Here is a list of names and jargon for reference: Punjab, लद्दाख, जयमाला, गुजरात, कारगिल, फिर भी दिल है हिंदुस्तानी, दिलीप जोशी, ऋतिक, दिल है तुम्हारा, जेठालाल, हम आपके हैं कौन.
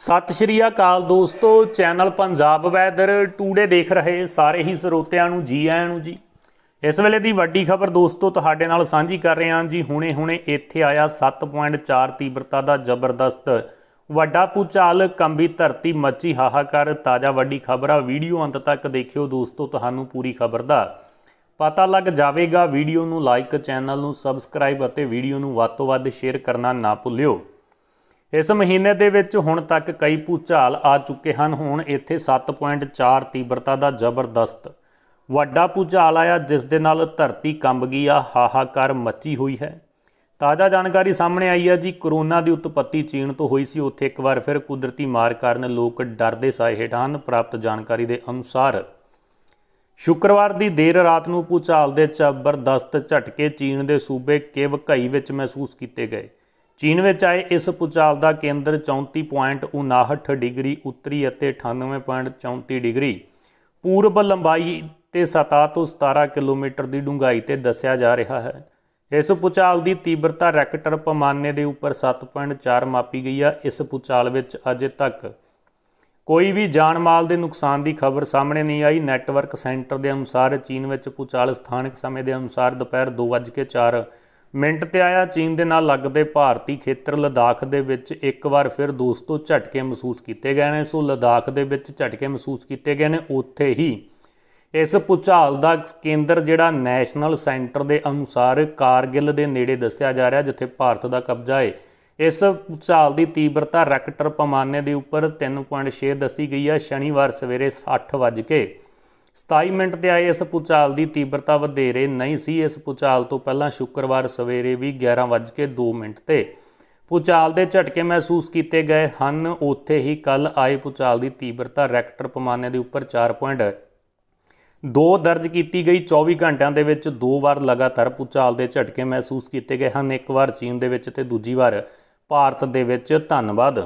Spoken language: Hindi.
सत श्री अकाल दोस्तों, चैनल पंजाब वैदर टूडे देख रहे सारे ही ਸਰੋਤਿਆਂ ਨੂੰ जी ਆਇਆਂ ਨੂੰ जी। इस ਵੇਲੇ ਦੀ ਵੱਡੀ ਖਬਰ दोस्तों ਤੁਹਾਡੇ ਨਾਲ ਸਾਂਝੀ ਕਰ ਰਹੇ ਹਾਂ जी। ਹੁਣੇ-ਹੁਣੇ ਇੱਥੇ ਆਇਆ 7.4 ਤੀਬਰਤਾ ਦਾ ਜ਼ਬਰਦਸਤ ਵੱਡਾ ਭੂਚਾਲ, ਕੰਬੀ ਧਰਤੀ, ਮੱਚੀ ਹਾਹਾਕਾਰ। ਤਾਜ਼ਾ ਵੱਡੀ ਖਬਰ ਆ, ਵੀਡੀਓ ਅੰਤ ਤੱਕ ਦੇਖਿਓ दोस्तों, ਤੁਹਾਨੂੰ ਪੂਰੀ ਖਬਰ ਦਾ ਪਤਾ ਲੱਗ ਜਾਵੇਗਾ। ਵੀਡੀਓ ਨੂੰ ਲਾਈਕ, ਚੈਨਲ ਨੂੰ ਸਬਸਕ੍ਰਾਈਬ ਅਤੇ ਵੀਡੀਓ ਨੂੰ ਵੱਧ ਤੋਂ ਵੱਧ ਸ਼ੇਅਰ ਕਰਨਾ ਨਾ ਭੁੱਲਿਓ। इस महीने के विच हुण तक कई भूचाल आ चुके हैं। हुण इत्थे 7.4 तीव्रता का जबरदस्त वड्डा भूचाल आया, जिस दे नाल धरती कंब गई आ, हाहाकार मची हुई है। ताज़ा जानकारी सामने आई है जी। कोरोना की उत्पत्ति चीन तो हुई सी, उत्थे एक बार फिर कुदरती मार कारण लोग डरदे साए हेठ हैं। प्राप्त जानकारी के अनुसार शुक्रवार की देर रात को भूचाल के जबरदस्त झटके चीन के सूबे केवकई विच महसूस किए गए। चीन में आए इस भूचाल का केंद्र 34.59 डिग्री उत्तरी और 98.34 डिग्री पूर्व लंबाई ते 17 तो 17 किलोमीटर की डूंघाई ते दस्या जा रहा है। इस भूचाल की तीव्रता रैक्टर पैमाने के उपर 7.4 मापी गई है। इस भूचाल में अजे तक कोई भी जान माल के नुकसान की खबर सामने नहीं आई। नैटवर्क सेंटर के अनुसार चीन में भूचाल स्थानक समय के अनुसार दोपहर 2:04 ते आया। चीन के नाल लगते भारतीय खेत्र लद्दाख दे विच एक बार फिर दोस्तों झटके महसूस किए गए हैं। सो लद्दाख दे विच झटके महसूस किए गए हैं। उत्थे ही इस भूचाल का केंद्र जिहड़ा नैशनल सेंटर के अनुसार कारगिल के नेड़े दस्या जा रहा है, जिथे भारत का कब्जा है। इस भूचाल की तीव्रता रैक्टर पैमाने के उपर 3.6 दसी गई है। शनिवार सवेरे 6:27 ते आए इस भूचाल की तीव्रता वधेरे नहीं सी। इस भूचाल तो पहला शुक्रवार सवेरे भी 11:02 ते भूचाल के झटके महसूस किए गए हैं। उत्थे ही कल आए भूचाल की तीव्रता रैक्टर पैमाने के उपर 4.2 दर्ज की गई। 24 घंटिया के विच 2 बार लगातार भूचाल के झटके महसूस किए गए हैं। एक बार चीन के विच ते दूजी बार भारत के विच। धन्नवाद।